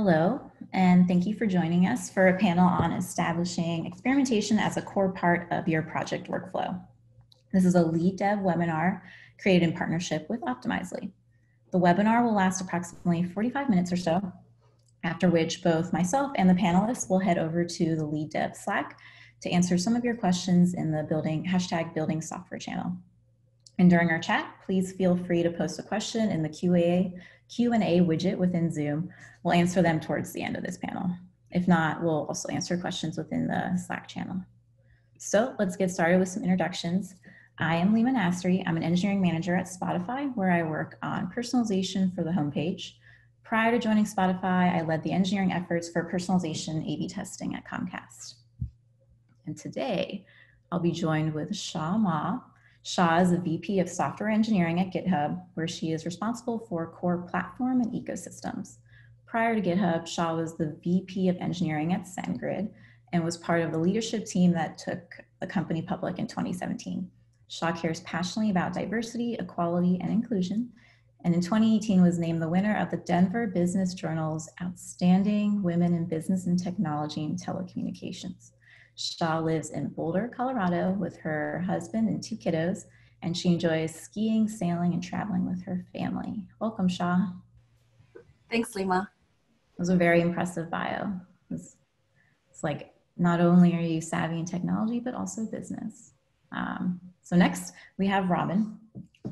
Hello, and thank you for joining us for a panel on establishing experimentation as a core part of your project workflow. This is a Lead Dev webinar created in partnership with Optimizely. The webinar will last approximately 45 minutes or so, after which both myself and the panelists will head over to the Lead Dev Slack to answer some of your questions in the #building software channel. And during our chat, please feel free to post a question in the Q&A widget within Zoom. We'll answer them towards the end of this panel. If not, we'll also answer questions within the Slack channel. So let's get started with some introductions. I am Leena Astri. I'm an engineering manager at Spotify, where I work on personalization for the homepage. Prior to joining Spotify, I led the engineering efforts for personalization A/B testing at Comcast. And today, I'll be joined with Shahma. Shaw is a VP of Software Engineering at GitHub, where she is responsible for core platform and ecosystems. Prior to GitHub, Shaw was the VP of Engineering at SendGrid and was part of the leadership team that took the company public in 2017. Shaw cares passionately about diversity, equality, and inclusion, and in 2018 was named the winner of the Denver Business Journal's Outstanding Women in Business and Technology and Telecommunications. Shaw lives in Boulder, Colorado with her husband and two kiddos, and she enjoys skiing, sailing, and traveling with her family. Welcome, Shaw. Thanks, Leena. It was a very impressive bio. It's like, not only are you savvy in technology, but also business. So next, we have Robin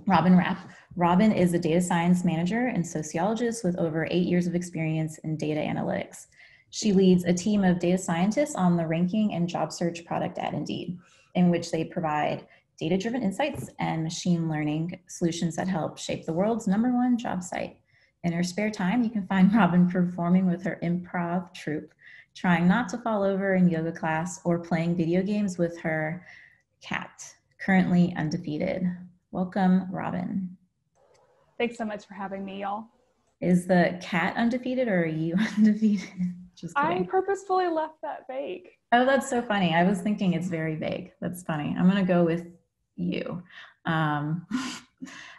Raff. Robin is a data science manager and sociologist with over 8 years of experience in data analytics. She leads a team of data scientists on the ranking and job search product at Indeed, in which they provide data-driven insights and machine learning solutions that help shape the world's #1 job site. In her spare time, you can find Robin performing with her improv troupe, trying not to fall over in yoga class, or playing video games with her cat, currently undefeated. Welcome, Robin. Thanks so much for having me, y'all. Is the cat undefeated or are you undefeated? I purposefully left that vague. Oh, that's so funny. I was thinking it's very vague. That's funny. I'm going to go with you. And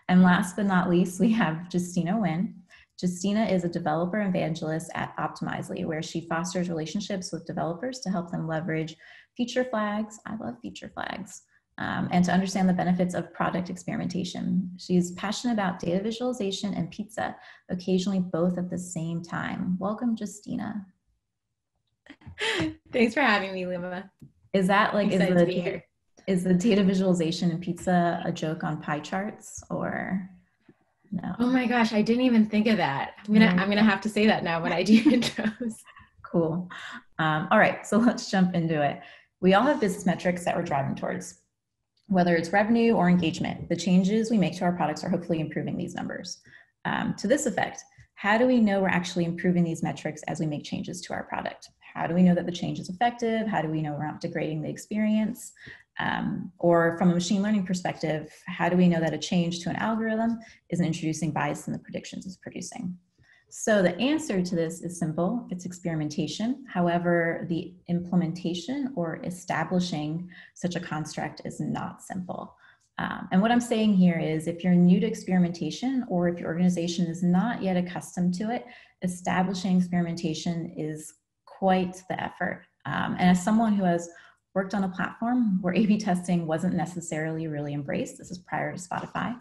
last but not least, we have Justina Nguyen. Justina is a developer evangelist at Optimizely, where she fosters relationships with developers to help them leverage feature flags. I love feature flags. And to understand the benefits of product experimentation. She's passionate about data visualization and pizza, occasionally both at the same time. Welcome, Justina. Thanks for having me, Luma. Is that like, is the data visualization and pizza a joke on pie charts or no? Oh my gosh, I didn't even think of that. I'm gonna have to say that now when I do intros. Cool. All right, so let's jump into it. We all have business metrics that we're driving towards, whether it's revenue or engagement. The changes we make to our products are hopefully improving these numbers. To this effect, how do we know we're actually improving these metrics as we make changes to our product? How do we know that the change is effective? How do we know we're not degrading the experience? Or from a machine learning perspective, how do we know that a change to an algorithm isn't introducing bias in the predictions it's producing? So the answer to this is simple. It's experimentation. However, the implementation or establishing such a construct is not simple. And what I'm saying here is if you're new to experimentation or if your organization is not yet accustomed to it, establishing experimentation is quite the effort. And as someone who has worked on a platform where A/B testing wasn't necessarily really embraced, this is prior to Spotify,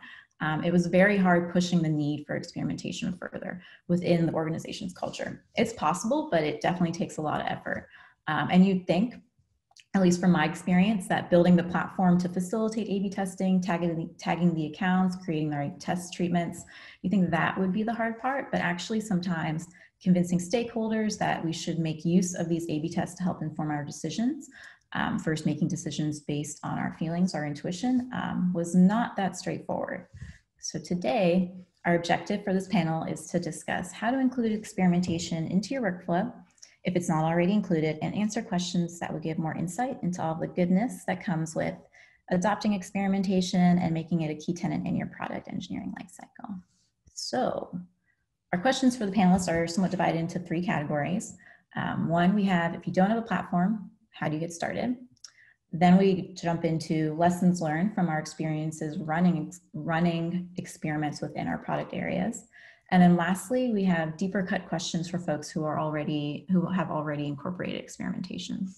it was very hard pushing the need for experimentation further within the organization's culture. It's possible, but it definitely takes a lot of effort. And you'd think, at least from my experience, that building the platform to facilitate A/B testing, tagging the accounts, creating the right test treatments, you think that would be the hard part, but actually sometimes convincing stakeholders that we should make use of these A/B tests to help inform our decisions, first making decisions based on our feelings, our intuition, was not that straightforward. So today, our objective for this panel is to discuss how to include experimentation into your workflow, if it's not already included, and answer questions that will give more insight into all the goodness that comes with adopting experimentation and making it a key tenet in your product engineering lifecycle. So, our questions for the panelists are somewhat divided into three categories. One, we have, if you don't have a platform, how do you get started? Then we jump into lessons learned from our experiences running experiments within our product areas. And then lastly, we have deeper cut questions for folks who have already incorporated experimentation.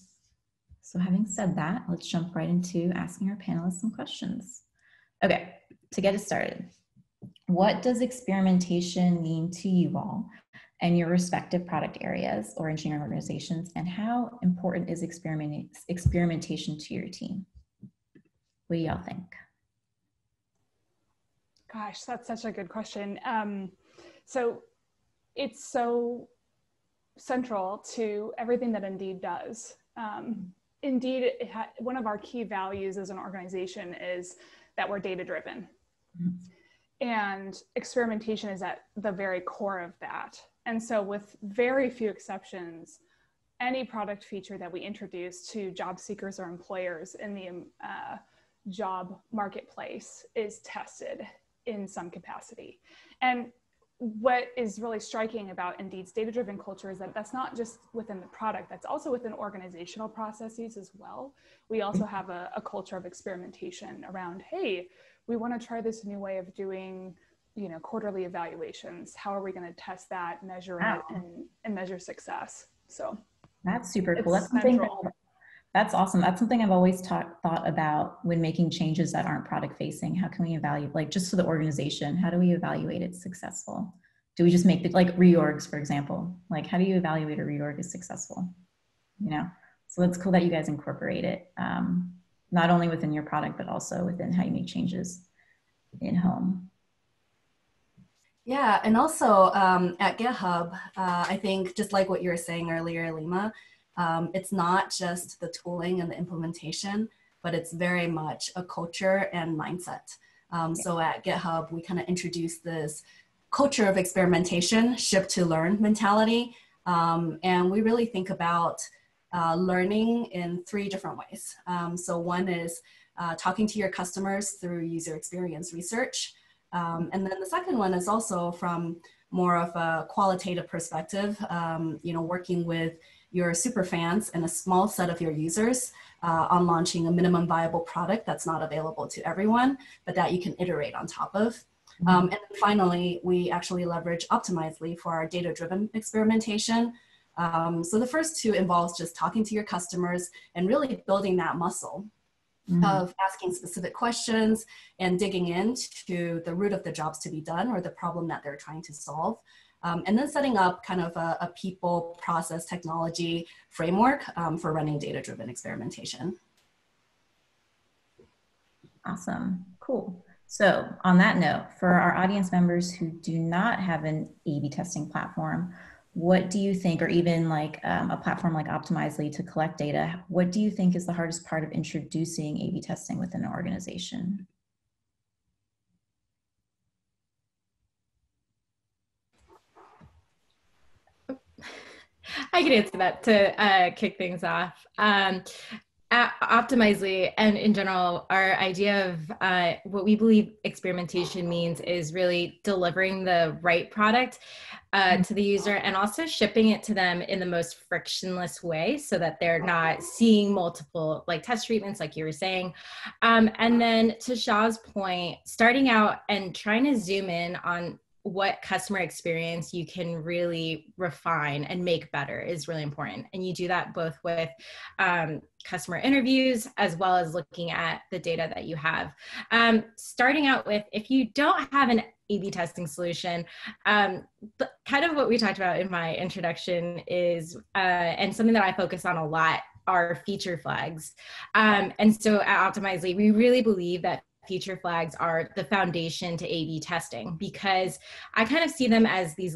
So having said that, let's jump right into asking our panelists some questions. Okay, to get us started, what does experimentation mean to you all and your respective product areas or engineering organizations, and how important is experimentation to your team? What do y'all think? Gosh, that's such a good question. So it's so central to everything that Indeed does. Indeed, one of our key values as an organization is that we're data-driven. Mm-hmm. And experimentation is at the very core of that. And so with very few exceptions, any product feature that we introduce to job seekers or employers in the job marketplace is tested in some capacity. And what is really striking about Indeed's data-driven culture is that that's not just within the product, that's also within organizational processes as well. We also have a culture of experimentation around, hey, we want to try this new way of doing, you know, quarterly evaluations. How are we going to test that, measure wow. it, and measure success? So that's super cool. That's awesome. That's something I've always thought about when making changes that aren't product facing. How can we evaluate, like just for the organization, how do we evaluate it's successful? Do we just make the, like reorgs, for example, like how do you evaluate a reorg is successful? You know, so that's cool that you guys incorporate it, not only within your product, but also within how you make changes in home. Yeah, and also at GitHub, I think just like what you were saying earlier, Leema, it's not just the tooling and the implementation, but it's very much a culture and mindset. So at GitHub, we kind of introduced this culture of experimentation, shift to learn mentality. And we really think about learning in three different ways. So one is talking to your customers through user experience research. And then the second one is also from more of a qualitative perspective, you know, working with your super fans and a small set of your users on launching a minimum viable product that's not available to everyone, but that you can iterate on top of. And then finally, we actually leverage Optimizely for our data-driven experimentation. So the first two involves just talking to your customers and really building that muscle of asking specific questions and digging into the root of the jobs to be done or the problem that they're trying to solve. And then setting up kind of a people, process, technology framework for running data-driven experimentation. Awesome, cool. So on that note, for our audience members who do not have an A/B testing platform, what do you think, or even like a platform like Optimizely to collect data, what do you think is the hardest part of introducing A/B testing within an organization? I can answer that to kick things off. At Optimizely and in general, our idea of what we believe experimentation means is really delivering the right product to the user and also shipping it to them in the most frictionless way so that they're not seeing multiple like test treatments like you were saying. And then to Shah's point, starting out and trying to zoom in on what customer experience you can really refine and make better is really important. And you do that both with customer interviews as well as looking at the data that you have. Starting out with, if you don't have an A/B testing solution, but kind of what we talked about in my introduction is, and something that I focus on a lot are feature flags. And so at Optimizely, we really believe that feature flags are the foundation to A/B testing because I kind of see them as these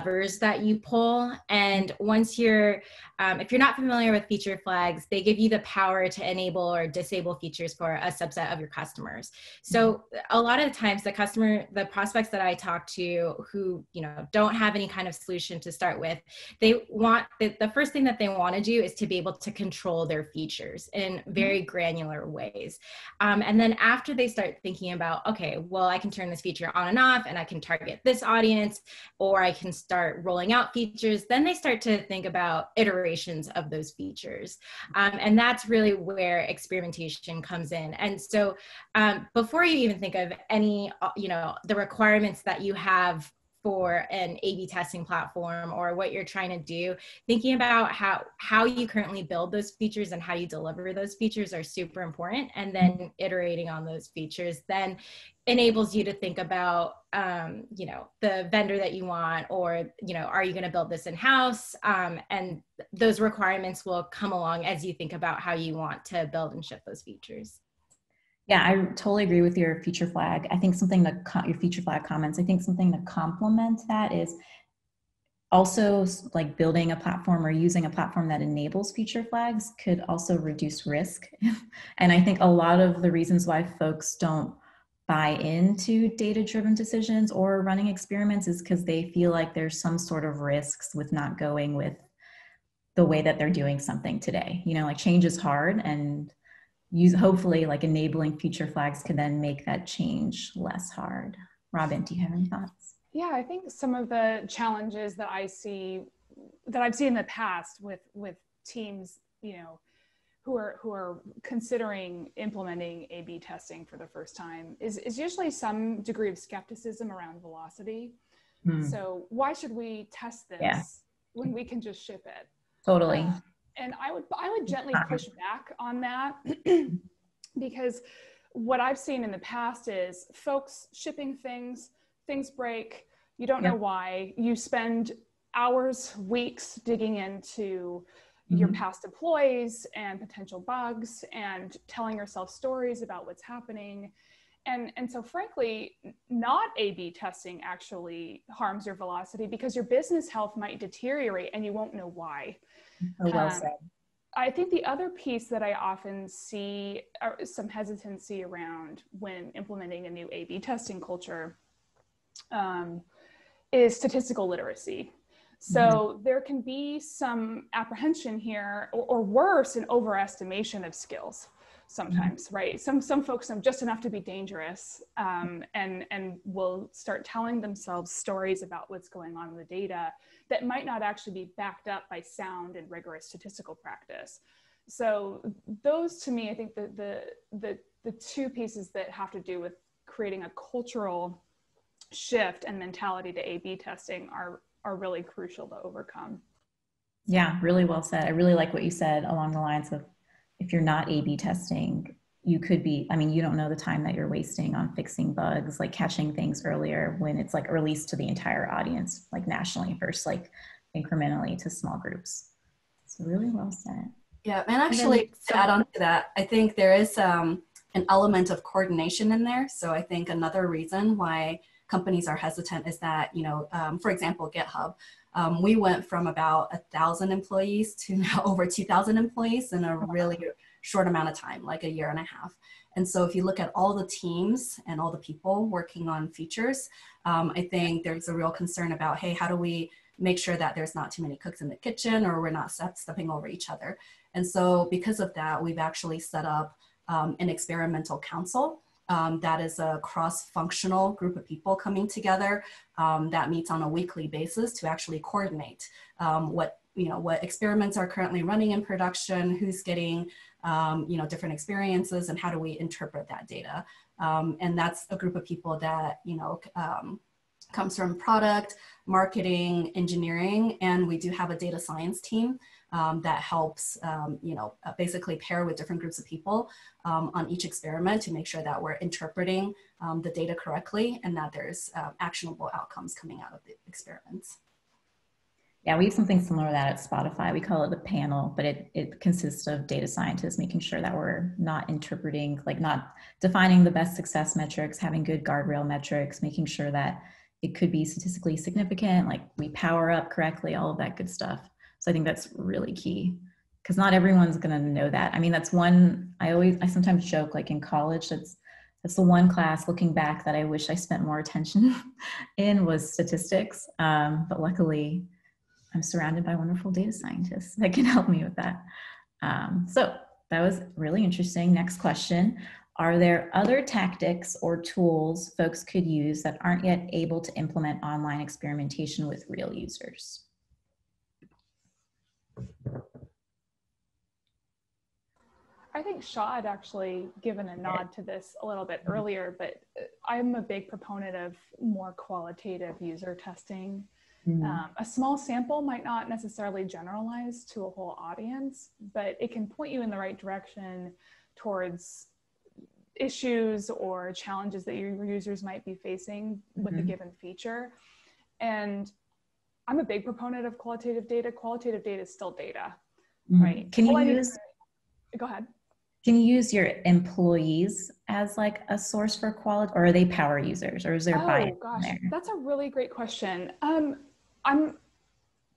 levers that you pull. And once you're, if you're not familiar with feature flags, they give you the power to enable or disable features for a subset of your customers. So a lot of the times the prospects that I talk to who, you know, don't have any kind of solution to start with, they want, the first thing that they want to do is to be able to control their features in very granular ways. And then after they start thinking about, okay, well, I can turn this feature on and off and I can target this audience, or I can start rolling out features, then they start to think about iterations of those features. And that's really where experimentation comes in. And so before you even think of any, you know, the requirements that you have for an A/B testing platform or what you're trying to do, thinking about how you currently build those features and how you deliver those features are super important. And then iterating on those features then enables you to think about, you know, the vendor that you want, or, you know, are you going to build this in-house? And those requirements will come along as you think about how you want to build and ship those features. Yeah, I totally agree with your feature flag. I think something that your feature flag comments, I think something to complement that is also like building a platform or using a platform that enables feature flags could also reduce risk. And I think a lot of the reasons why folks don't buy into data-driven decisions or running experiments is because they feel like there's some sort of risks with not going with the way that they're doing something today. You know, like change is hard, and hopefully like enabling feature flags can then make that change less hard. Robin, do you have any thoughts? Yeah, I think some of the challenges that I see, that I've seen in the past with teams, you know, who are considering implementing A/B testing for the first time is usually some degree of skepticism around velocity. Mm. So why should we test this when we can just ship it? Totally. And I would gently push back on that because what I've seen in the past is folks shipping things break, you don't know why, you spend hours, weeks digging into your past employees and potential bugs and telling yourself stories about what's happening. And so frankly, not A/B testing actually harms your velocity because your business health might deteriorate and you won't know why. Oh, well said. I think the other piece that I often see some hesitancy around when implementing a new A/B testing culture is statistical literacy. So there can be some apprehension here, or worse, an overestimation of skills sometimes, right? Some folks know just enough to be dangerous and will start telling themselves stories about what's going on in the data that might not actually be backed up by sound and rigorous statistical practice. So those, to me, I think the two pieces that have to do with creating a cultural shift and mentality to A/B testing are really crucial to overcome. Yeah, really well said. I really like what you said along the lines of, if you're not A/B testing, you could be, I mean, you don't know the time that you're wasting on fixing bugs, like catching things earlier when it's like released to the entire audience, like nationally versus like incrementally to small groups. So really well said. Yeah, and actually to add on to that, I think there is an element of coordination in there. So I think another reason why companies are hesitant is that, you know, for example, GitHub, we went from about 1,000 employees to now over 2,000 employees in a really short amount of time, like a year and a half. And so if you look at all the teams and all the people working on features, I think there's a real concern about, hey, how do we make sure that there's not too many cooks in the kitchen, or we're not stepping over each other. And so because of that, we've actually set up an experimental council. That is a cross-functional group of people coming together that meets on a weekly basis to actually coordinate what experiments are currently running in production, who's getting different experiences, and how do we interpret that data. And that's a group of people that comes from product, marketing, engineering, and we do have a data science team that helps, basically pair with different groups of people on each experiment to make sure that we're interpreting the data correctly and that there's actionable outcomes coming out of the experiments. Yeah, we have something similar to that at Spotify. We call it the panel, but it consists of data scientists, making sure that we're not interpreting, like not defining the best success metrics, having good guardrail metrics, making sure that it could be statistically significant, like we power up correctly, all of that good stuff. So I think that's really key because not everyone's going to know that. I mean, that's one, I sometimes joke, like in college, that's the one class looking back that I wish I spent more attention in, was statistics. But luckily I'm surrounded by wonderful data scientists that can help me with that. So that was really interesting. Next question. Are there other tactics or tools folks could use that aren't yet able to implement online experimentation with real users? I think Shaw had actually given a nod to this a little bit earlier, but I'm a big proponent of more qualitative user testing. A small sample might not necessarily generalize to a whole audience, but it can point you in the right direction towards issues or challenges that your users might be facing with a given feature. And I'm a big proponent of qualitative data. Qualitative data is still data, right? Can you use, go ahead. Can you use your employees as like a source for quality, or are they power users, or is there bias? Oh gosh, that's a really great question.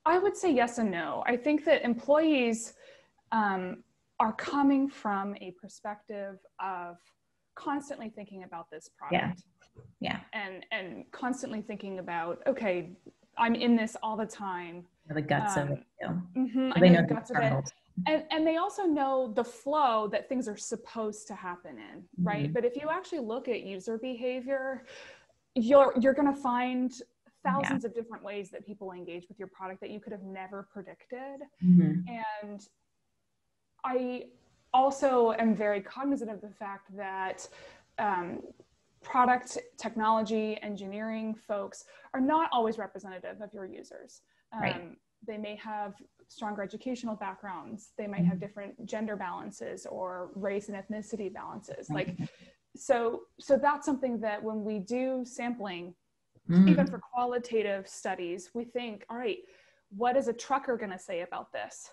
I would say yes and no. I think that employees are coming from a perspective of constantly thinking about this product. And constantly thinking about, okay, I'm in this all the time. The guts of it. I know the guts of it. And they also know the flow that things are supposed to happen in, right? But if you actually look at user behavior, you're going to find thousands of different ways that people engage with your product that you could have never predicted. And I also am very cognizant of the fact that product, technology, engineering folks are not always representative of your users. They may have stronger educational backgrounds. They might have different gender balances or race and ethnicity balances. So that's something that when we do sampling, even for qualitative studies, we think, all right, what is a trucker going to say about this?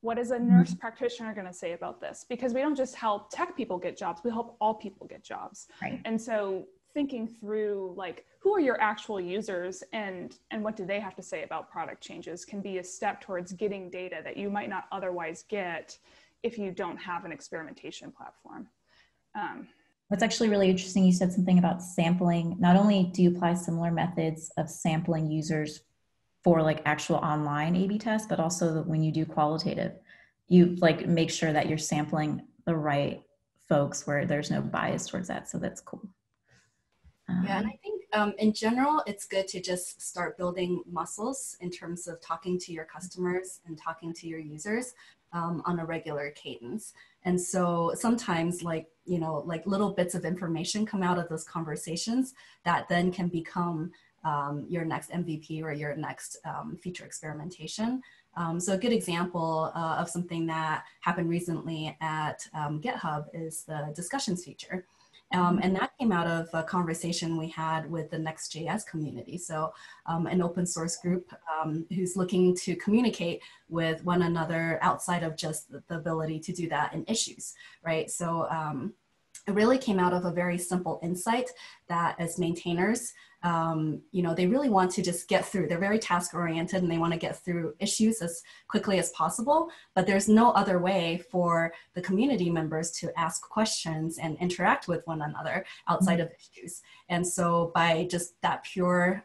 What is a nurse practitioner going to say about this? Because we don't just help tech people get jobs. We help all people get jobs. And so thinking through like, who are your actual users and what do they have to say about product changes can be a step towards getting data that you might not otherwise get if you don't have an experimentation platform. What's actually really interesting, you said something about sampling. Not only do you apply similar methods of sampling users for like actual online A/B tests, but also when you do qualitative, you like make sure that you're sampling the right folks where there's no bias towards that. So that's cool. Yeah, and I think in general, it's good to just start building muscles in terms of talking to your customers and talking to your users on a regular cadence. And so sometimes like, you know, like little bits of information come out of those conversations that then can become your next MVP or your next feature experimentation. So a good example of something that happened recently at GitHub is the discussions feature. And that came out of a conversation we had with the Next.js community. So an open source group who's looking to communicate with one another outside of just the ability to do that in issues, right? So it really came out of a very simple insight that as maintainers, you know, they really want to just get through. They're very task oriented and they want to get through issues as quickly as possible, but there's no other way for the community members to ask questions and interact with one another outside of issues. And so by just that pure,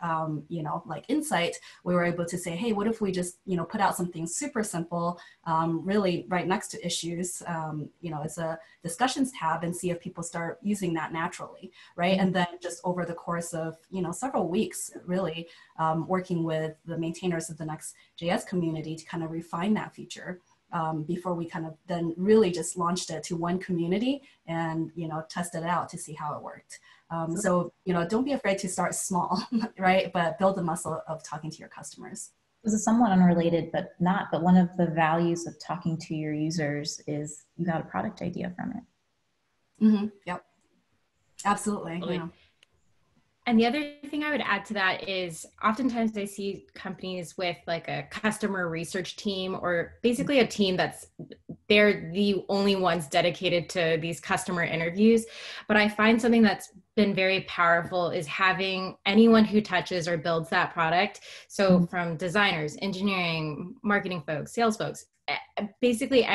you know, like insight, we were able to say, hey, what if we just, you know, put out something super simple, really right next to issues, you know, as a discussions tab and see if people start using that naturally, right? And then just over the course of, you know, several weeks really working with the maintainers of the Next.js community to kind of refine that feature before we kind of then really just launched it to one community and, you know, tested it out to see how it worked. So, you know, don't be afraid to start small, right? But build the muscle of talking to your customers. This is somewhat unrelated, but not, but one of the values of talking to your users is you got a product idea from it. Yep. Absolutely. Yeah. And the other thing I would add to that is oftentimes I see companies with like a customer research team or basically a team that's, they're the only ones dedicated to these customer interviews. But I find something that's been very powerful is having anyone who touches or builds that product. So from designers, engineering, marketing folks, sales folks, basically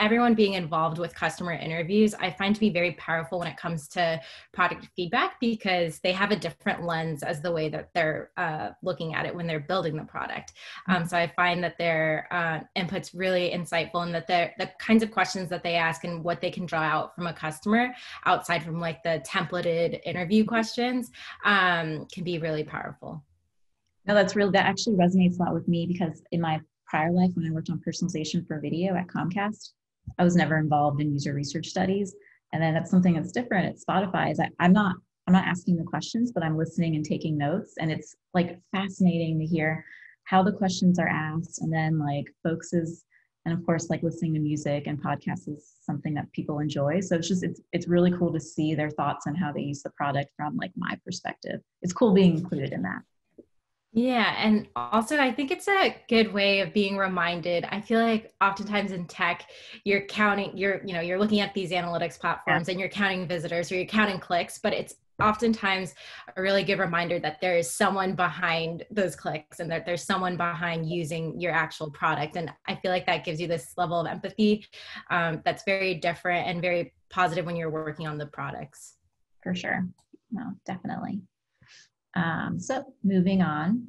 everyone being involved with customer interviews, I find to be very powerful when it comes to product feedback because they have a different lens as the way that they're looking at it when they're building the product. So I find that their input's really insightful and that the kinds of questions that they ask and what they can draw out from a customer outside from like the templated interview questions can be really powerful. No, that's real. That actually resonates a lot with me because in my prior life when I worked on personalization for video at Comcast, I was never involved in user research studies. And then that's something that's different at Spotify, is I'm not asking the questions, but I'm listening and taking notes. And it's like fascinating to hear how the questions are asked. And then like folks is, and of course, like listening to music and podcasts is something that people enjoy. So it's just, it's really cool to see their thoughts and how they use the product from like my perspective. It's cool being included in that. Yeah. And also, I think it's a good way of being reminded. I feel like oftentimes in tech, you're counting, you're looking at these analytics platforms and you're counting visitors or you're counting clicks, but it's oftentimes a really good reminder that there is someone behind those clicks and that there's someone behind using your actual product. And I feel like that gives you this level of empathy that's very different and very positive when you're working on the products. For sure. No, definitely. So moving on,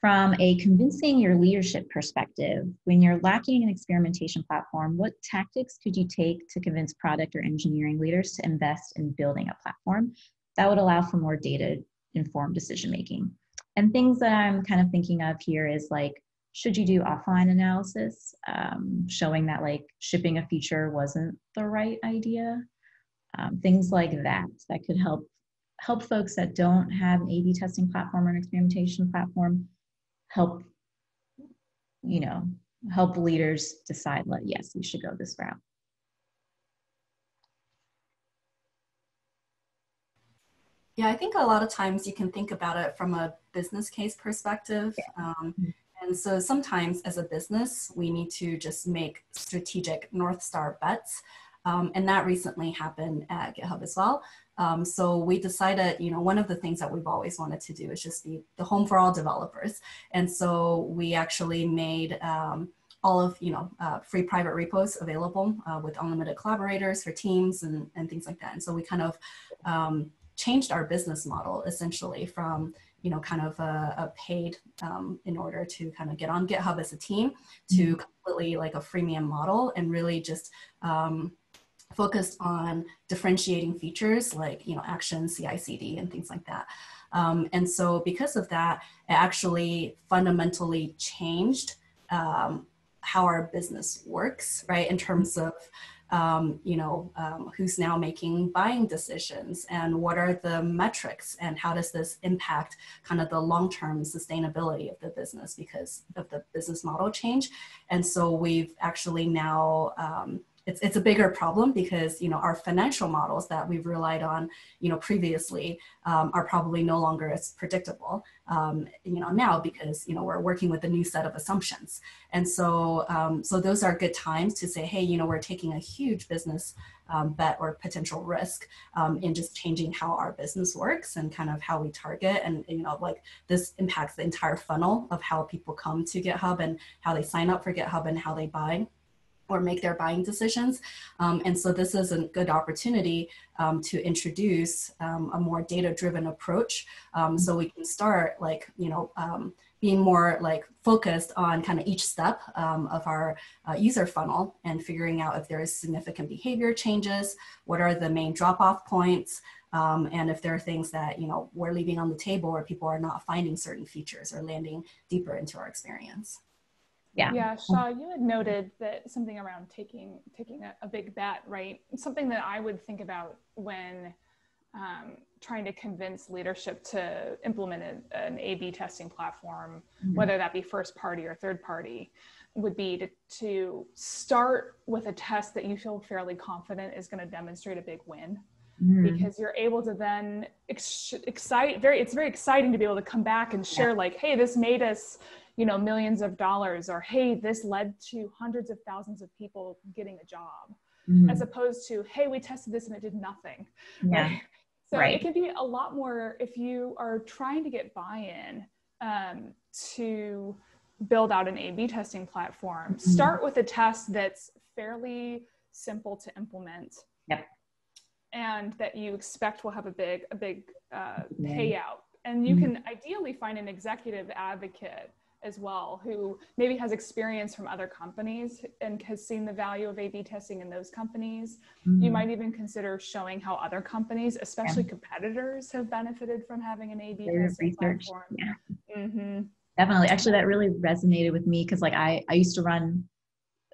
from a convincing your leadership perspective, when you're lacking an experimentation platform, what tactics could you take to convince product or engineering leaders to invest in building a platform that would allow for more data-informed decision-making? And things that I'm kind of thinking of here is like, should you do offline analysis, showing that like shipping a feature wasn't the right idea? Things like that, that could help folks that don't have an A/B testing platform or an experimentation platform, help leaders decide, like, yes, we should go this route. Yeah, I think a lot of times you can think about it from a business case perspective. Yeah. And so sometimes as a business, we need to just make strategic North Star bets. And that recently happened at GitHub as well. So we decided, one of the things that we've always wanted to do is just be the home for all developers. And so we actually made all of, free private repos available with unlimited collaborators for teams and things like that. And so we kind of changed our business model essentially from, kind of a paid in order to kind of get on GitHub as a team to completely like a freemium model and really just, focused on differentiating features like, actions, CICD, and things like that. And so because of that, it actually fundamentally changed how our business works, right? In terms of, who's now making buying decisions and what are the metrics and how does this impact kind of the long-term sustainability of the business because of the business model change. And so we've actually now, it's a bigger problem because, our financial models that we've relied on, previously are probably no longer as predictable, now because, we're working with a new set of assumptions. And so, so those are good times to say, hey, we're taking a huge business bet or potential risk in just changing how our business works and kind of how we target. And, like this impacts the entire funnel of how people come to GitHub and how they sign up for GitHub and how they buy or make their buying decisions. And so this is a good opportunity to introduce a more data-driven approach. So we can start like, being more like focused on kind of each step of our user funnel and figuring out if there is significant behavior changes, what are the main drop-off points, and if there are things that, we're leaving on the table or people are not finding certain features or landing deeper into our experience. Yeah, Shaw, you had noted that something around taking a big bet, right? Something that I would think about when trying to convince leadership to implement an A/B testing platform, whether that be first party or third party, would be to start with a test that you feel fairly confident is going to demonstrate a big win. Because you're able to then it's very exciting to be able to come back and share like, hey, this made us, millions of dollars, or hey, this led to hundreds of thousands of people getting a job, as opposed to, hey, we tested this and it did nothing. Right? So it can be a lot more if you are trying to get buy-in to build out an A/B testing platform, start with a test that's fairly simple to implement. And that you expect will have a big payout. And you can ideally find an executive advocate as well, who maybe has experience from other companies and has seen the value of A/B testing in those companies. You might even consider showing how other companies, especially competitors, have benefited from having an A/B testing platform. Definitely. Actually, that really resonated with me because like I used to run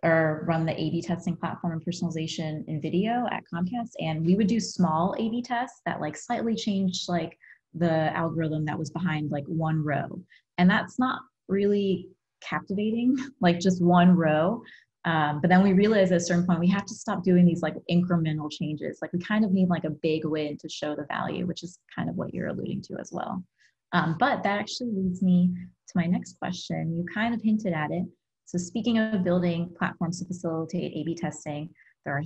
or run the A/B testing platform and personalization in video at Comcast. And we would do small A/B tests that like slightly changed like the algorithm that was behind like one row. And that's not really captivating, like just one row. But then we realized at a certain point, we have to stop doing these like incremental changes. Like we kind of need like a big win to show the value, which is kind of what you're alluding to as well. But that actually leads me to my next question. You kind of hinted at it. So speaking of building platforms to facilitate A/B testing, there are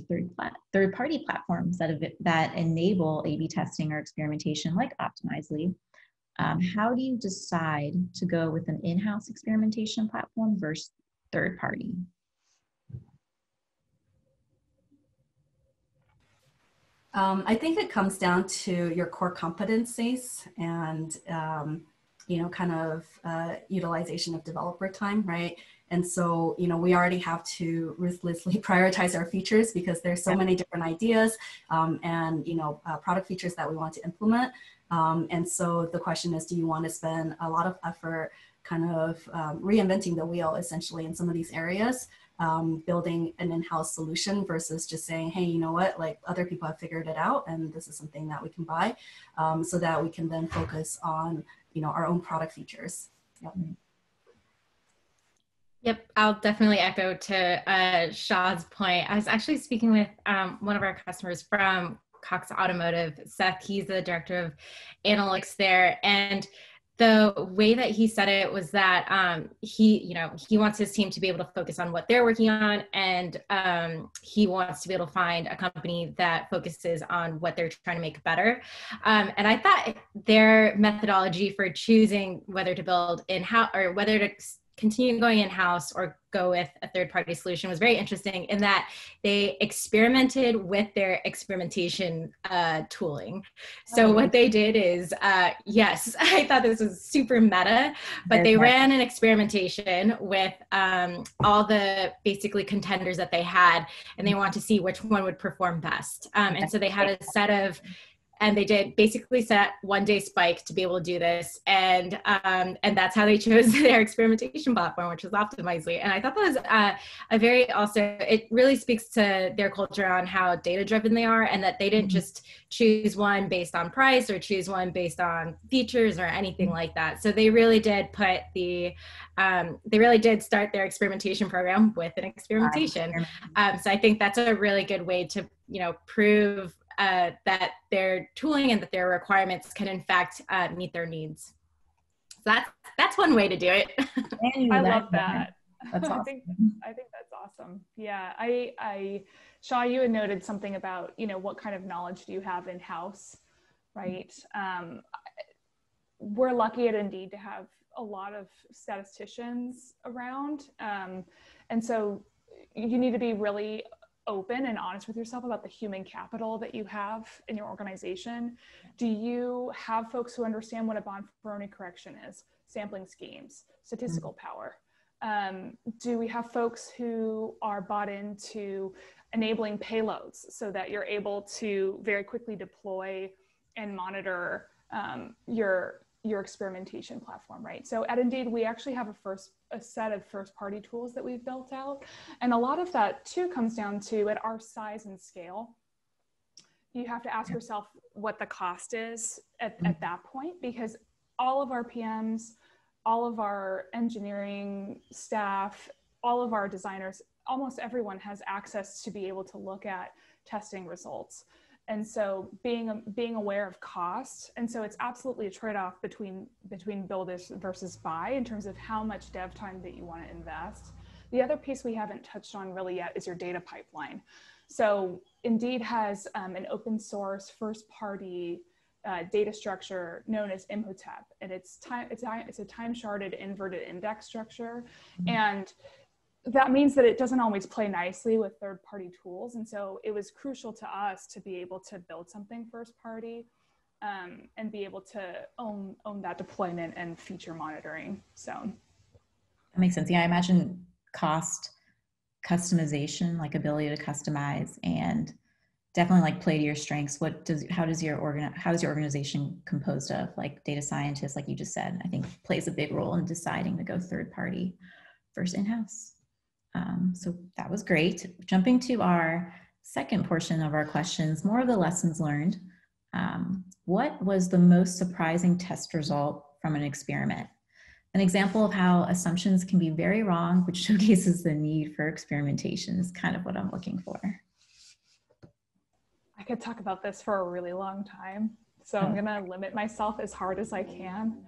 third-party platforms that enable A/B testing or experimentation like Optimizely. How do you decide to go with an in-house experimentation platform versus third-party? I think it comes down to your core competencies and kind of utilization of developer time, right? And so, we already have to ruthlessly prioritize our features because there's so many different ideas and, product features that we want to implement. And so the question is, do you want to spend a lot of effort kind of reinventing the wheel essentially in some of these areas, building an in-house solution versus just saying, hey, you know what, like other people have figured it out and this is something that we can buy so that we can then focus on, our own product features. Yep. Yep, I'll definitely echo to Shah's point. I was actually speaking with one of our customers from Cox Automotive, Seth. He's the director of analytics there. And the way that he said it was that he wants his team to be able to focus on what they're working on. And he wants to be able to find a company that focuses on what they're trying to make better. And I thought their methodology for choosing whether to build in-house or whether to continue going in-house or go with a third-party solution was very interesting in that they experimented with their experimentation tooling. So what they did is, yes, I thought this was super meta, but they ran an experimentation with all the basically contenders that they had, and they wanted to see which one would perform best. And so they had a set of and they did basically set one-day spike to be able to do this. And that's how they chose their experimentation platform, which was Optimizely. And I thought that was it really speaks to their culture on how data-driven they are and that they didn't just choose one based on price or choose one based on features or anything like that. So they really did put they really did start their experimentation program with an experimentation. So I think that's a really good way to, prove that their tooling and that their requirements can in fact meet their needs. So that's one way to do it. I love that. That's awesome. I think that's awesome. Yeah, Shaw, you had noted something about, what kind of knowledge do you have in-house, right? We're lucky at Indeed to have a lot of statisticians around. And so you need to be really open and honest with yourself about the human capital that you have in your organization. Do you have folks who understand what a Bonferroni correction is, sampling schemes, statistical power? Do we have folks who are bought into enabling payloads so that you're able to very quickly deploy and monitor your experimentation platform, right? So at Indeed, we actually have a set of first-party tools that we've built out. And a lot of that too comes down to, at our size and scale, you have to ask yourself what the cost is at that point, because all of our PMs, all of our engineering staff, all of our designers, almost everyone has access to be able to look at testing results. And so being aware of cost. And so it's absolutely a trade-off between build versus buy in terms of how much dev time that you want to invest. The other piece we haven't touched on really yet is your data pipeline. So Indeed has an open source first-party data structure known as Imhotep. And it's a time-sharded inverted index structure. And that means that it doesn't always play nicely with third-party tools. And so it was crucial to us to be able to build something first-party and be able to own that deployment and feature monitoring. So that makes sense. Yeah, I imagine cost, customization, like ability to customize, and definitely like play to your strengths. How is your organization composed of? Like data scientists, like you just said, I think plays a big role in deciding to go third-party versus in-house. So that was great. Jumping to our second portion of our questions, more of the lessons learned. What was the most surprising test result from an experiment? An example of how assumptions can be very wrong, which showcases the need for experimentation, is kind of what I'm looking for. I could talk about this for a really long time, so I'm going to limit myself as hard as I can.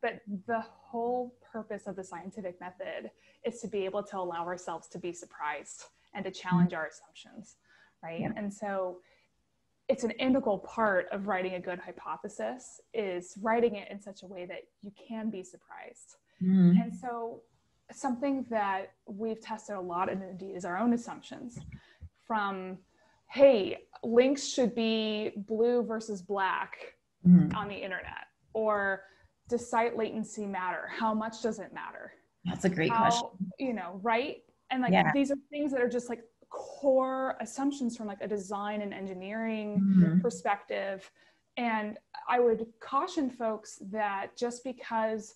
But the whole purpose of the scientific method is to be able to allow ourselves to be surprised and to challenge our assumptions, right? Yeah. And so it's an integral part of writing a good hypothesis is writing it in such a way that you can be surprised. And so something that we've tested a lot in Indeed is our own assumptions from, hey, links should be blue versus black on the internet, or does site latency matter? How much does it matter? That's a great question. You know, right? And like, these are things that are just like core assumptions from like a design and engineering perspective. And I would caution folks that just because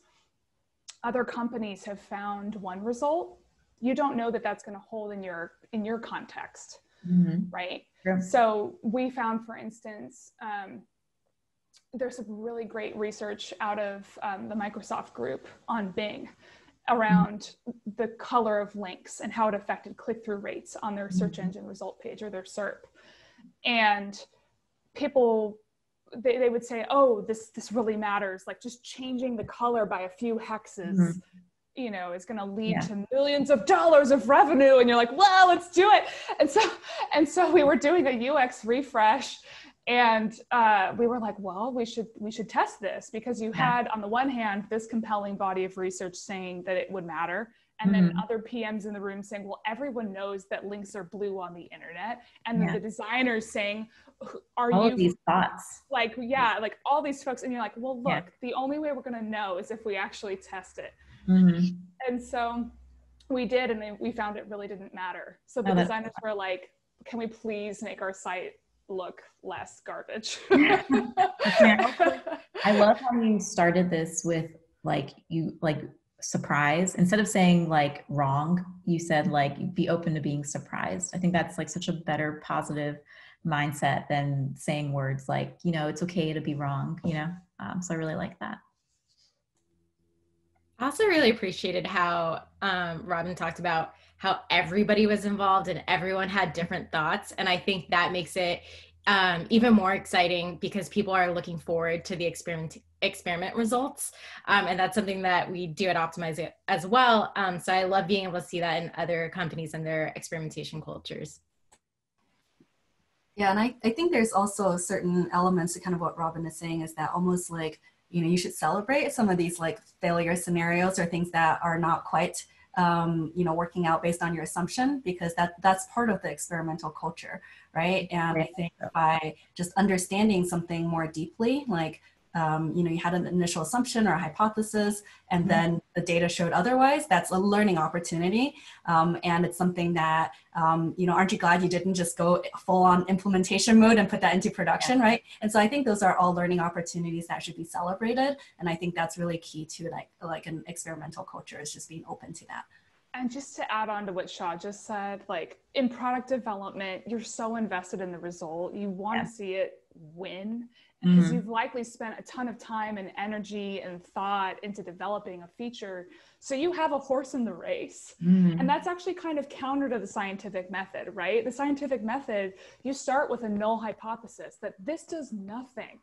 other companies have found one result, you don't know that that's going to hold in your context. Right? Yeah. So we found, for instance, there's some really great research out of the Microsoft group on Bing around the color of links and how it affected click-through rates on their search engine result page or their SERP. And people, they would say, oh, this really matters. Like just changing the color by a few hexes, you know, is going to lead to millions of dollars of revenue. And you're like, well, let's do it. And so we were doing a UX refresh. And we were like, well, we should test this, because you had, on the one hand, this compelling body of research saying that it would matter. And then other PMs in the room saying, well, everyone knows that links are blue on the internet. And then the designers saying, are all you these thoughts? Like, like all these folks. And you're like, well, look, the only way we're going to know is if we actually test it. And so we did, and then we found it really didn't matter. So the designers were like, can we please make our site look less garbage? I love how you started this with like, you like surprise, instead of saying like wrong, you said like be open to being surprised. I think that's like such a better positive mindset than saying words like, you know, it's okay to be wrong, you know? So I really like that. I also really appreciated how Robin talked about how everybody was involved and everyone had different thoughts. And I think that makes it even more exciting, because people are looking forward to the experiment results. And that's something that we do at Optimizely as well. So I love being able to see that in other companies and their experimentation cultures. Yeah, and I think there's also certain elements to kind of what Robin is saying, is that almost like, you know, you should celebrate some of these like failure scenarios or things that are not quite, you know, working out based on your assumption, because that's part of the experimental culture, right? And I think by just understanding something more deeply, like, you know, you had an initial assumption or a hypothesis, and then the data showed otherwise, that's a learning opportunity. And it's something that, you know, aren't you glad you didn't just go full on implementation mode and put that into production, right? And so I think those are all learning opportunities that should be celebrated. And I think that's really key to like an experimental culture, is just being open to that. And just to add on to what Shaw just said, like in product development, you're so invested in the result, you want to see it win, because you've likely spent a ton of time and energy and thought into developing a feature. So you have a horse in the race. And that's actually kind of counter to the scientific method, right? The scientific method, you start with a null hypothesis that this does nothing.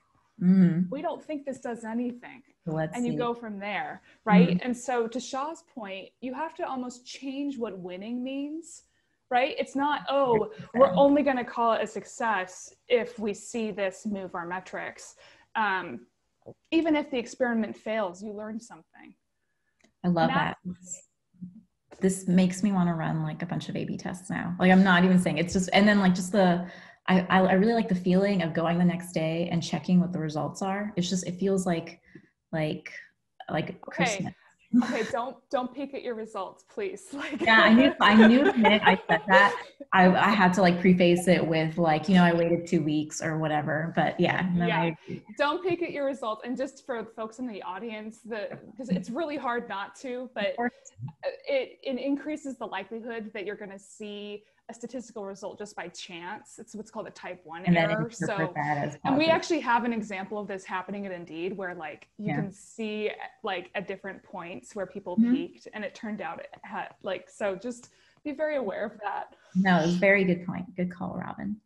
We don't think this does anything. And you go from there, right? And so to Shaw's point, you have to almost change what winning means. Right? It's not, oh, we're only going to call it a success if we see this move our metrics. Even if the experiment fails, you learn something. I love that. This makes me want to run like a bunch of A/B tests now. Like I'm not even saying, it's just, and then like just the, I really like the feeling of going the next day and checking what the results are. It's just, it feels like Christmas. Okay, don't peek at your results, please. Like, yeah, I knew the minute I said that, I had to like preface it with like, you know, I waited 2 weeks or whatever, but yeah. No, yeah. Don't peek at your results. And just for folks in the audience, because it's really hard not to, but it increases the likelihood that you're going to see a statistical result just by chance. It's what's called a type 1 error. So, and we actually have an example of this happening at Indeed, where like you can see like at different points where people peaked, and it turned out it had like, so just be very aware of that. No, it's a very good point. Good call, Robin.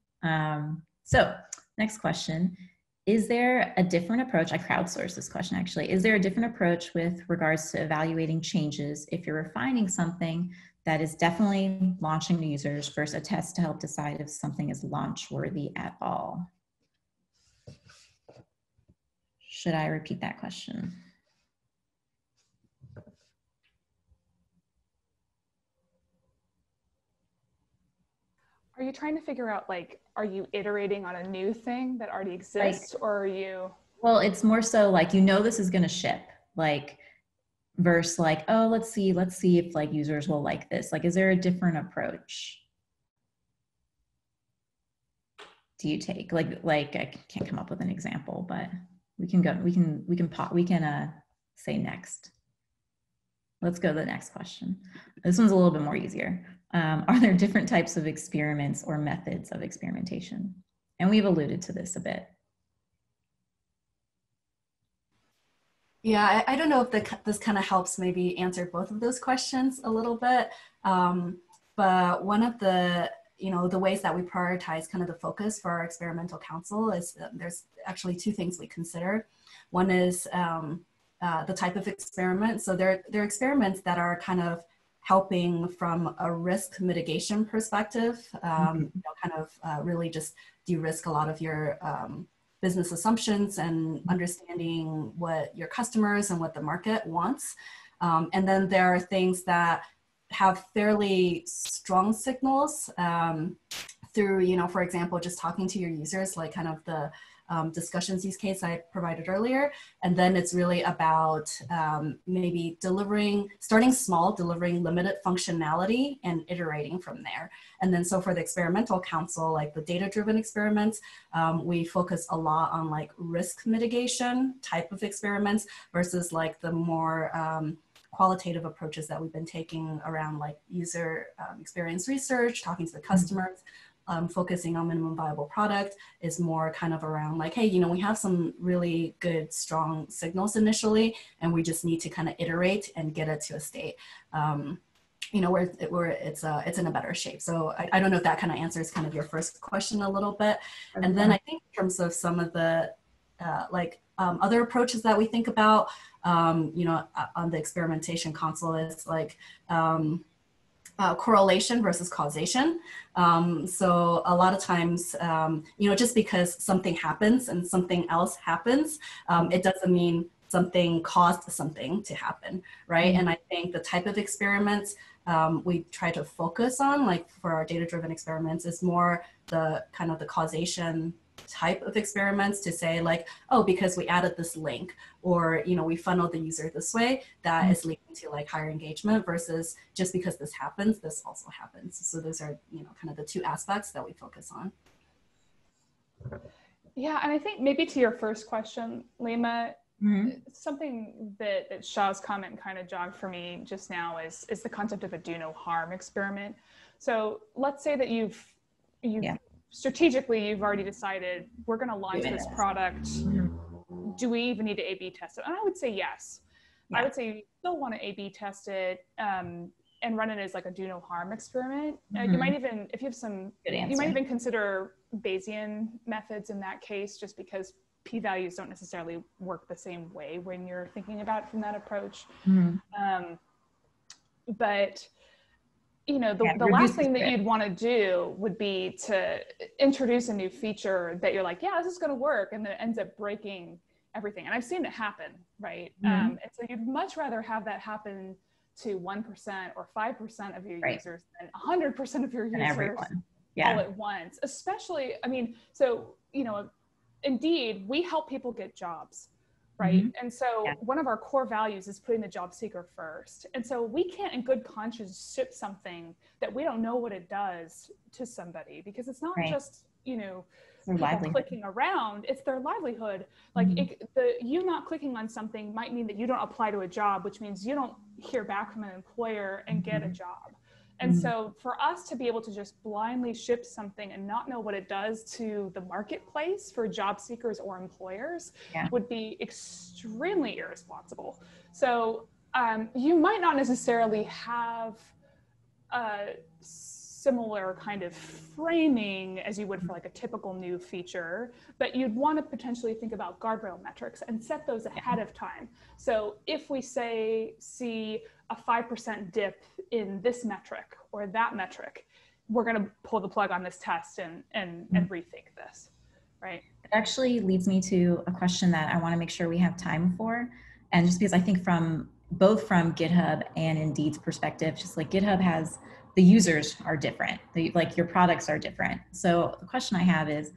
So next question, is there a different approach? I crowdsourced this question actually. Is there a different approach with regards to evaluating changes if you're refining something that is definitely launching to users versus a test to help decide if something is launch worthy at all? Should I repeat that question? Are you trying to figure out like, are you iterating on a new thing that already exists, like, or are you? Well, it's more so like, you know, this is gonna ship, like, versus like, oh, let's see if like users will like this. Like, is there a different approach do you take? Like I can't come up with an example, but we can say next. Let's go to the next question. This one's a little bit more easier. Are there different types of experiments or methods of experimentation? And we've alluded to this a bit. Yeah, I don't know if this kind of helps maybe answer both of those questions a little bit. But one of the, you know, the ways that we prioritize kind of the focus for our experimental council is there's actually 2 things we consider. One is the type of experiment. So there are experiments that are kind of helping from a risk mitigation perspective, you know, kind of really just de-risk a lot of your business assumptions and understanding what your customers and what the market wants. And then there are things that have fairly strong signals through, you know, for example, just talking to your users, like kind of the discussions use case I provided earlier. And then it's really about maybe starting small, delivering limited functionality and iterating from there. And then so for the experimental council, like the data-driven experiments, we focus a lot on like risk mitigation type of experiments versus like the more qualitative approaches that we've been taking around like user experience research, talking to the customers. Focusing on minimum viable product is more kind of around like, hey, you know, we have some really good, strong signals initially, and we just need to kind of iterate and get it to a state, you know, where it's in a better shape. So I don't know if that kind of answers kind of your first question a little bit. Okay. And then I think in terms of some of the other approaches that we think about, you know, on the experimentation console is like, correlation versus causation. So a lot of times, you know, just because something happens and something else happens, it doesn't mean something caused something to happen, right? And I think the type of experiments we try to focus on, like for our data-driven experiments, is more the kind of the causation type of experiments to say like, oh, because we added this link or, you know, we funneled the user this way, that is leading to like higher engagement versus just because this happens, this also happens. So those are, you know, kind of the 2 aspects that we focus on. Yeah. And I think maybe to your first question, Leena, something that Shah's comment kind of jogged for me just now is the concept of a do no harm experiment. So let's say that strategically, you've already decided we're going to launch this product. Do we even need to A/B test it? And I would say yes. Yeah. I would say you still want to A/B test it and run it as like a do no harm experiment. You might even, if you have some, you might even consider Bayesian methods in that case, just because P-values don't necessarily work the same way when you're thinking about it from that approach. But you know, the last thing that you'd want to do would be to introduce a new feature that you're like, yeah, this is going to work. And then it ends up breaking everything. And I've seen it happen, right? And so you'd much rather have that happen to 1% or 5% of your users than 100% of your users all at once. Especially, I mean, so, you know, Indeed, we help people get jobs. right? Mm-hmm. And so one of our core values is putting the job seeker first. And so we can't in good conscience ship something that we don't know what it does to somebody, because it's not just, you know, people clicking around, it's their livelihood. Like you not clicking on something might mean that you don't apply to a job, which means you don't hear back from an employer and get a job. And so for us to be able to just blindly ship something and not know what it does to the marketplace for job seekers or employers would be extremely irresponsible. So you might not necessarily have a similar kind of framing as you would for like a typical new feature, but you'd want to potentially think about guardrail metrics and set those ahead of time. So if we see a 5% dip in this metric or that metric, we're going to pull the plug on this test and rethink this, right? It actually leads me to a question that I want to make sure we have time for. And just because I think from both GitHub and Indeed's perspective, just like GitHub has, the users are different, like your products are different. So the question I have is,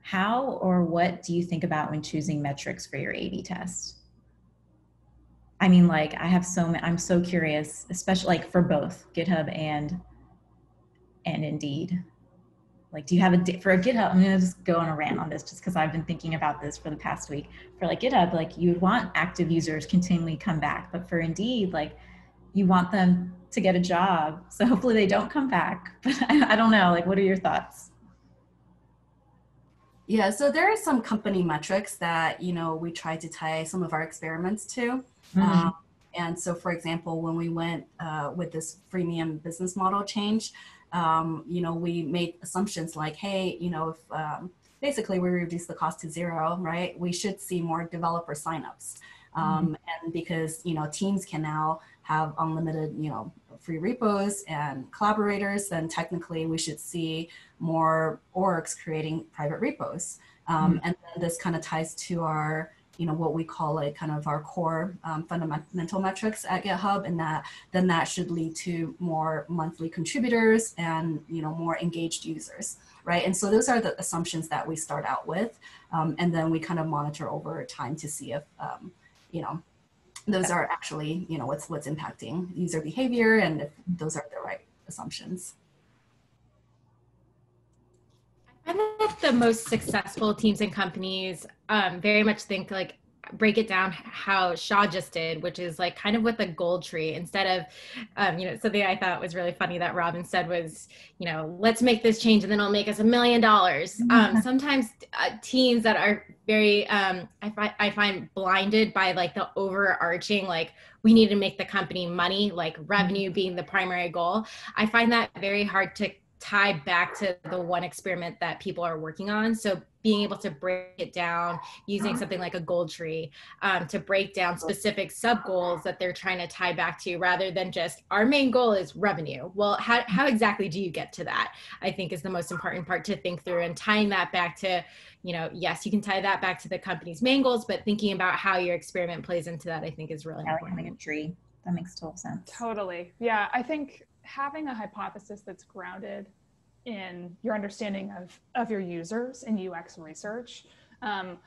how or what do you think about when choosing metrics for your A/B test? I mean, like I have so many, I'm so curious, especially like for both GitHub and Indeed. Like, do you have for a GitHub, I'm gonna just go on a rant on this just because I've been thinking about this for the past week. For like GitHub, like you would want active users continually come back, but for Indeed, like you want them to get a job. So hopefully they don't come back, but I don't know, like what are your thoughts? Yeah, so there are some company metrics that, you know, we try to tie some of our experiments to. And so for example, when we went with this freemium business model change, you know, we made assumptions like, hey, you know, if basically we reduce the cost to zero, right? We should see more developer signups. And because, you know, teams can now have unlimited, you know, free repos and collaborators, then technically we should see more orgs creating private repos. And then this kind of ties to our, you know, what we call like kind of our core fundamental metrics at GitHub, and that then that should lead to more monthly contributors and, you know, more engaged users, right? And so those are the assumptions that we start out with, and then we kind of monitor over time to see if, you know, those are actually, you know, what's impacting user behavior and if those are the right assumptions. I find that the most successful teams and companies very much think like, break it down how Shaw just did, which is like kind of with a goal tree instead of, you know, something I thought was really funny that Robin said was, you know, let's make this change and then it'll make us $1 million. Sometimes teams that are very, I find blinded by like the overarching, like we need to make the company money, like revenue being the primary goal. I find that very hard to tie back to the one experiment that people are working on. So being able to break it down using something like a goal tree to break down specific sub goals that they're trying to tie back to, rather than just our main goal is revenue. Well, how exactly do you get to that? I think is the most important part to think through, and tying that back to, you know, yes, you can tie that back to the company's main goals, but thinking about how your experiment plays into that, I think is really important. Having a tree, that makes total sense. Totally, yeah. I think having a hypothesis that's grounded in your understanding of your users in UX research. A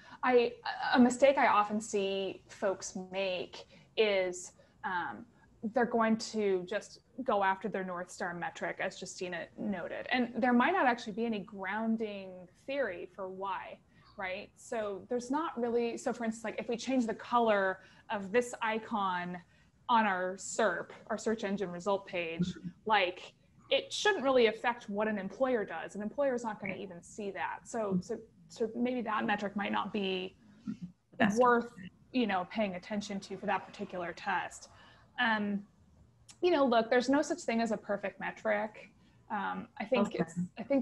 mistake I often see folks make is they're going to just go after their North Star metric, as Justina noted. And there might not actually be any grounding theory for why, right? So there's not really, so for instance, like if we change the color of this icon on our SERP, our search engine result page, like it shouldn't really affect what an employer does. An employer is not going to even see that. So maybe that metric might not be worth, you know, paying attention to for that particular test. You know, look, there's no such thing as a perfect metric. I think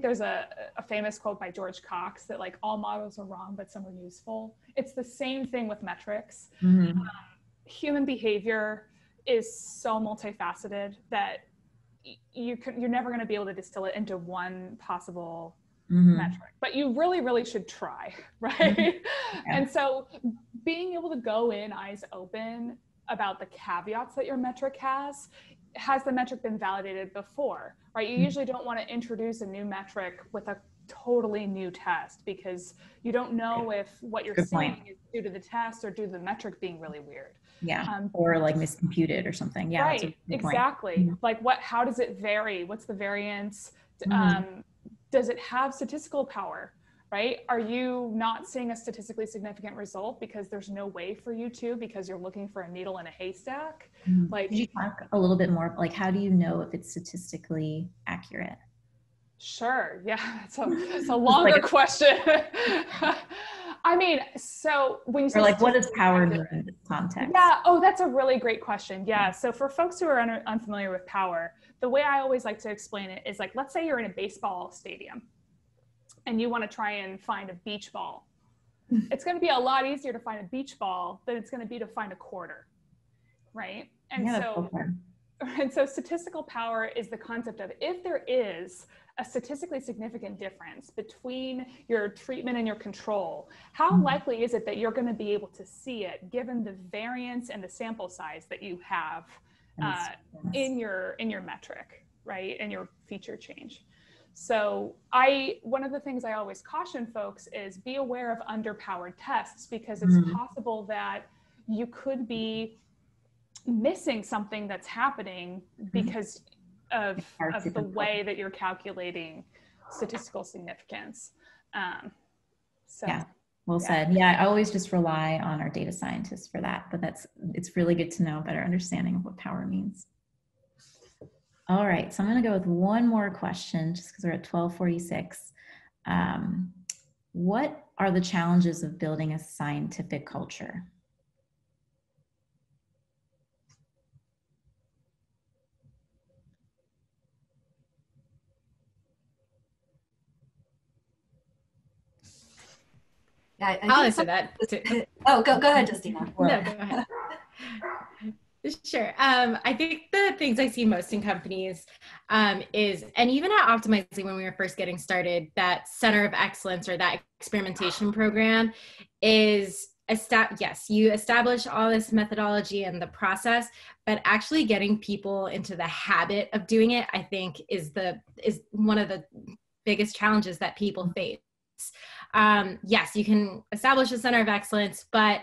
there's a famous quote by George Cox that like all models are wrong, but some are useful. It's the same thing with metrics. Human behavior is so multifaceted that you're never going to be able to distill it into one possible metric, but you really, really should try, right? And so being able to go in eyes open about the caveats that your metric has the metric been validated before, right? You usually don't want to introduce a new metric with a totally new test because you don't know if what you're seeing is due to the test or due to the metric being really weird. Yeah. Or like miscomputed or something. Yeah. Right. Exactly. Mm-hmm. Like what, how does it vary? What's the variance? Mm-hmm. Does it have statistical power? Right? Are you not seeing a statistically significant result because there's no way for you to, because you're looking for a needle in a haystack? Mm-hmm. Like, could you talk a little bit more, like, how do you know if it's statistically accurate? Sure. Yeah. That's a longer question. I mean, so when you say, or like, what does power mean in this context? Yeah. Oh, that's a really great question. Yeah. So for folks who are unfamiliar with power, the way I always like to explain it is like, let's say you're in a baseball stadium and you want to try and find a beach ball. It's going to be a lot easier to find a beach ball than it's going to be to find a quarter. Right. And yeah, so statistical power is the concept of if there is a statistically significant difference between your treatment and your control, how likely is it that you're going to be able to see it given the variance and the sample size that you have in your metric, right? And your feature change. So one of the things I always caution folks is be aware of underpowered tests because it's possible that you could be missing something that's happening because of the way that you're calculating statistical significance. Well said. Yeah, I always just rely on our data scientists for that, but it's really good to know a better understanding of what power means. All right, so I'm gonna go with one more question just because we're at 12:46. What are the challenges of building a scientific culture? I'll answer that. Oh, go ahead, Justina. No, go ahead. Sure. I think the things I see most in companies is, and even at Optimizely when we were first getting started, that center of excellence or that experimentation program is, yes, you establish all this methodology and the process, but actually getting people into the habit of doing it, I think, is one of the biggest challenges that people face. Yes, you can establish a center of excellence, but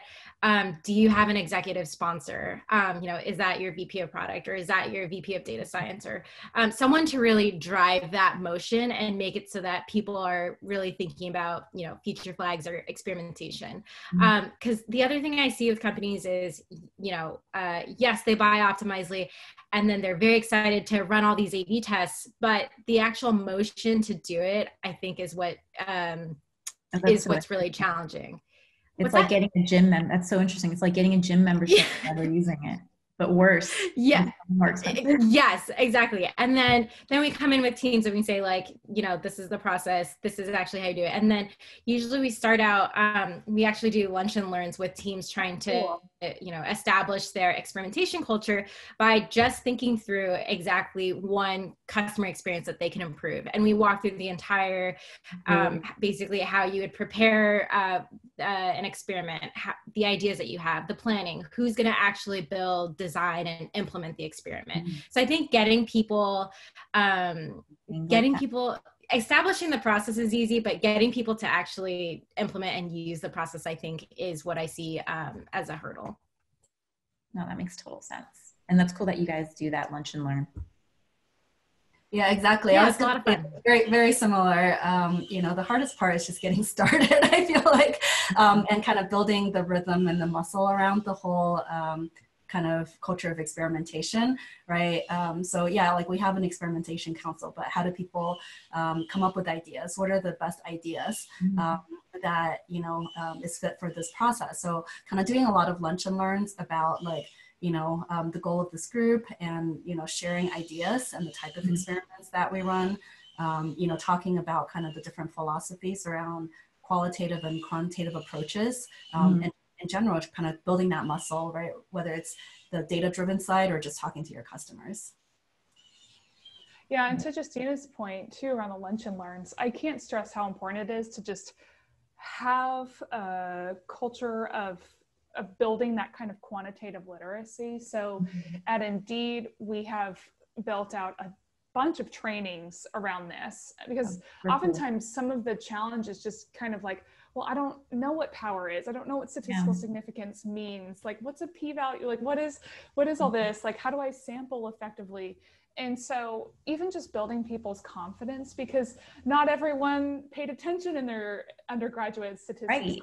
do you have an executive sponsor? Is that your VP of product or is that your VP of data science or someone to really drive that motion and make it so that people are really thinking about, feature flags or experimentation. Because the other thing I see with companies is, yes, they buy Optimizely and then they're very excited to run all these A/B tests, but the actual motion to do it, I think is what is what's really challenging. It's like getting a gym membership. That's so interesting. It's like getting a gym membership and never using it, but worse. Yeah. Yes, exactly. And then we come in with teams and we say like, this is the process. This is actually how you do it. And then usually we start out, we actually do lunch and learns with teams trying to, establish their experimentation culture by just thinking through exactly one customer experience that they can improve. And we walk through the entire, basically how you would prepare, an experiment, the ideas that you have, the planning, who's going to actually build, design, and implement the experiment. Mm-hmm. So I think getting people, establishing the process is easy, but getting people to actually implement and use the process, I think, is what I see as a hurdle. No, that makes total sense. And that's cool that you guys do that lunch and learn. Yeah, exactly. Yeah, it's a lot of fun. Very, very similar. The hardest part is just getting started, I feel like, and kind of building the rhythm and the muscle around the whole kind of culture of experimentation, right? So yeah, like we have an experimentation council, but how do people come up with ideas? What are the best ideas that, is fit for this process? So kind of doing a lot of lunch and learns about like, the goal of this group and, sharing ideas and the type of experiments that we run, talking about kind of the different philosophies around qualitative and quantitative approaches and in general, kind of building that muscle, right? Whether it's the data-driven side or just talking to your customers. Yeah, and to Justina's point too around the lunch and learns, I can't stress how important it is to just have a culture of building that kind of quantitative literacy. So at Indeed, we have built out a bunch of trainings around this, because oftentimes some of the challenge is just kind of like, well, I don't know what power is. I don't know what statistical significance means. Like, what's a p-value? Like, what is all this? Like, how do I sample effectively? And so even just building people's confidence, because not everyone paid attention in their undergraduate statistics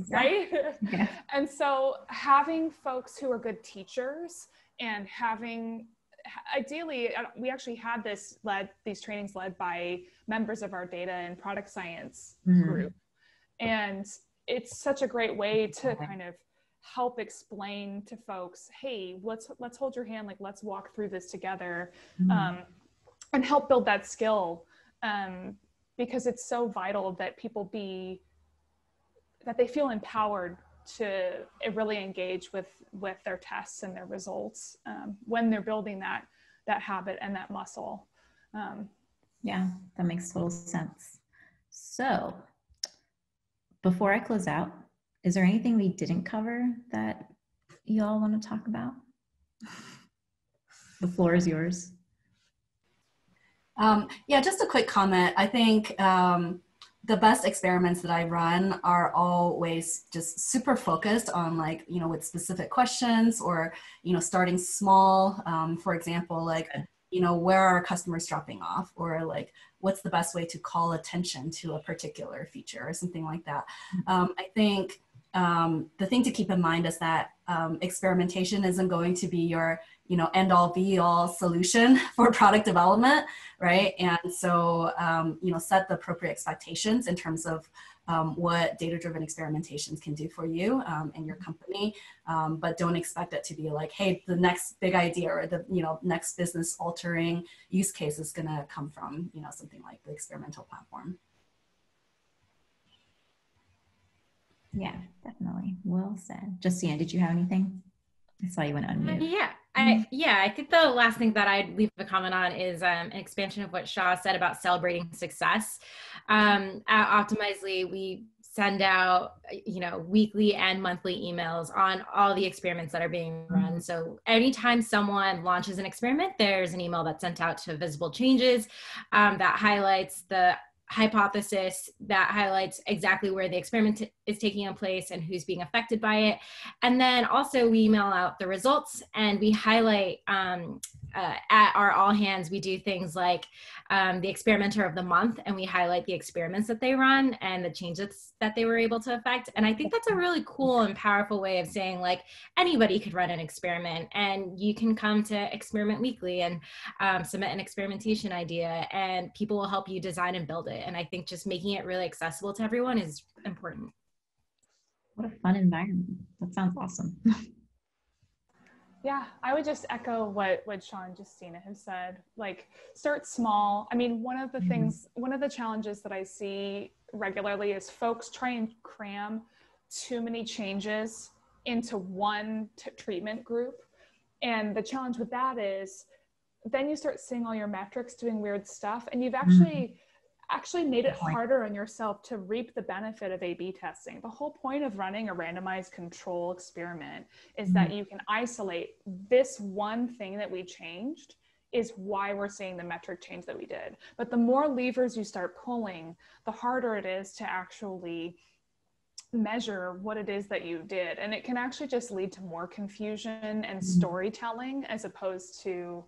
class, right? Yeah. And so having folks who are good teachers and having, ideally, we actually had this these trainings led by members of our data and product science group. And it's such a great way to kind of help explain to folks, hey, let's hold your hand, like, let's walk through this together, and help build that skill, because it's so vital that people that they feel empowered to really engage with their tests and their results, when they're building that habit and that muscle. Yeah, that makes total sense. So, before I close out, is there anything we didn't cover that you all want to talk about? The floor is yours. Yeah, just a quick comment. I think the best experiments that I run are always just super focused on, like, you know, with specific questions, or, you know, starting small. For example, like, you know, where are customers dropping off, or like, what's the best way to call attention to a particular feature or something like that. I think the thing to keep in mind is that experimentation isn't going to be your, you know, end all be all solution for product development, right? And so, you know, set the appropriate expectations in terms of what data-driven experimentations can do for you and your company, but don't expect it to be like, hey, the next big idea or the, you know, next business altering use case is going to come from, you know, something like the experimental platform. Yeah, definitely. Well said. Justina, did you have anything? I saw you went unmute. I think the last thing that I'd leave a comment on is an expansion of what Shaw said about celebrating success. At Optimizely, we send out, you know, weekly and monthly emails on all the experiments that are being run. So anytime someone launches an experiment, there's an email that's sent out to visible changes that highlights the hypothesis, that highlights exactly where the experiment is taking place and who's being affected by it. And then also we email out the results, and we highlight at our all hands, we do things like the experimenter of the month, and we highlight the experiments that they run and the changes that they were able to affect. And I think that's a really cool and powerful way of saying, like, anybody could run an experiment, and you can come to Experiment Weekly and submit an experimentation idea, and people will help you design and build it. And I think just making it really accessible to everyone is important. What a fun environment. That sounds awesome. Yeah, I would just echo what Shaw and Justina have said. Like, start small. I mean, one of the challenges that I see regularly is folks try and cram too many changes into one treatment group. And the challenge with that is then you start seeing all your metrics doing weird stuff, and you've actually made it harder on yourself to reap the benefit of A/B testing. The whole point of running a randomized control experiment is that you can isolate this one thing that we changed is why we're seeing the metric change that we did. But the more levers you start pulling, the harder it is to actually measure what it is that you did. And it can actually just lead to more confusion and storytelling, as opposed to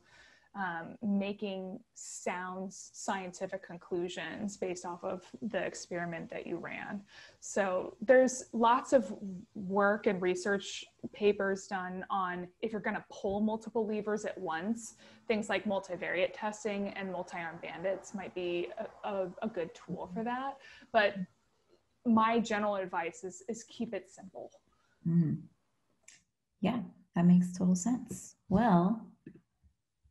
making sound scientific conclusions based off of the experiment that you ran. So there's lots of work and research papers done on, if you're going to pull multiple levers at once, things like multivariate testing and multi-arm bandits might be a good tool for that. But my general advice is keep it simple. Yeah, that makes total sense. Well,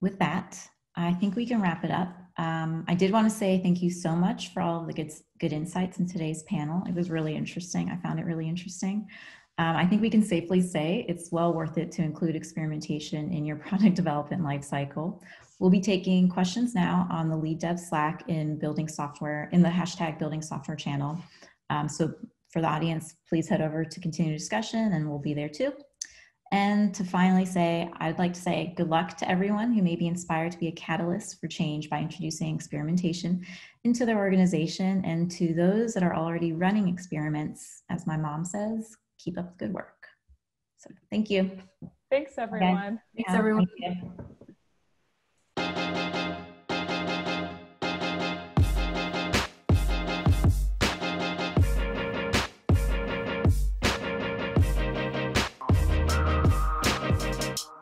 with that, I think we can wrap it up. I did want to say thank you so much for all of the good insights in today's panel. It was really interesting. I found it really interesting. I think we can safely say it's well worth it to include experimentation in your product development lifecycle. We'll be taking questions now on the Lead Dev Slack in building software, in the hashtag building software channel. So for the audience, please head over to continue discussion, and we'll be there too. And to finally say, I'd like to say good luck to everyone who may be inspired to be a catalyst for change by introducing experimentation into their organization. And to those that are already running experiments, as my mom says, keep up the good work. So thank you. Thanks, everyone. Okay. Thanks, everyone. Thank you.